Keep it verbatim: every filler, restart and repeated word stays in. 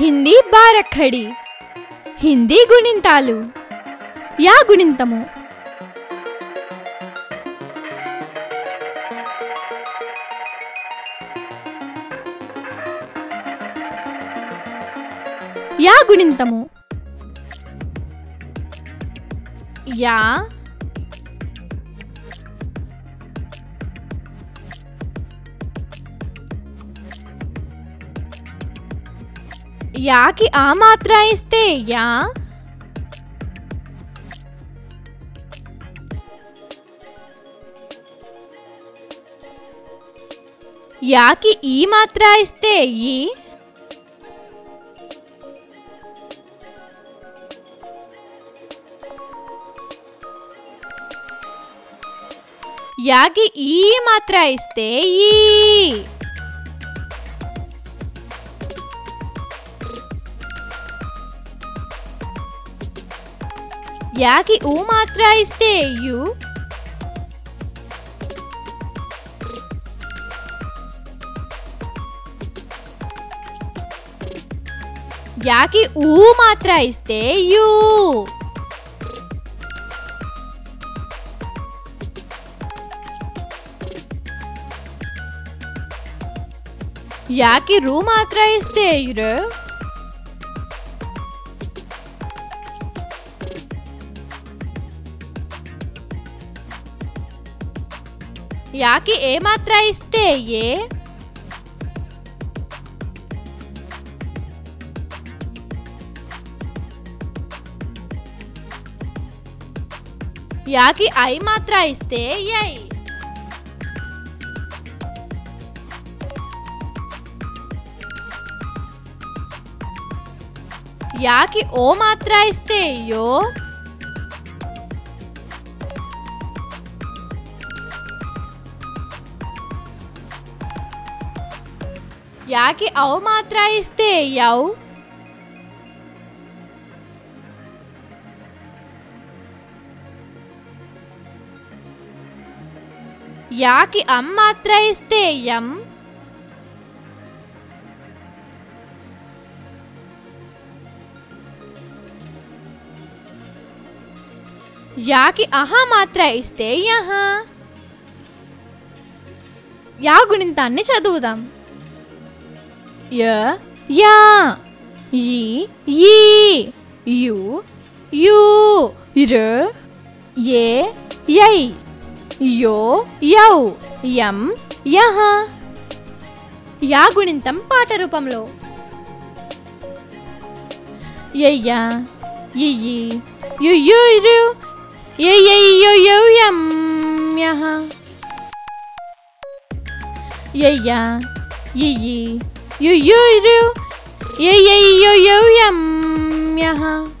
हिंदी बारखड़ी, हिंदी गुनिंतालू या गुनिंतमु। या गुनिंतमु या या की आ मात्रा इस्ते या या की ई मात्रा इस्ते ई या की ई मात्रा इस्ते ई या की ऊ मात्रा इस्ते यू या की ऊ मात्रा इस्ते यू या की रू मात्रा इस्ते र या की ए मात्रा इस्ते ये या की आई मात्रा इस्ते यही या की ओ मात्रा इस्ते यो या की औ मात्रा इस्ते यौ या की अम मात्रा इस्ते यम या की अहा मात्रा इस्ते यहाँ या गुणिंतान्नि चदुवुदां य या यी यी यू यू र ये यै यो यौ यम यहाँ या गुणिंतं पाठ रूपंलो यय्या यी यू यू रु ये ये यो यो यम यहाँ ये या ये ये यो यो रू ये ये यो यो यम यहाँ।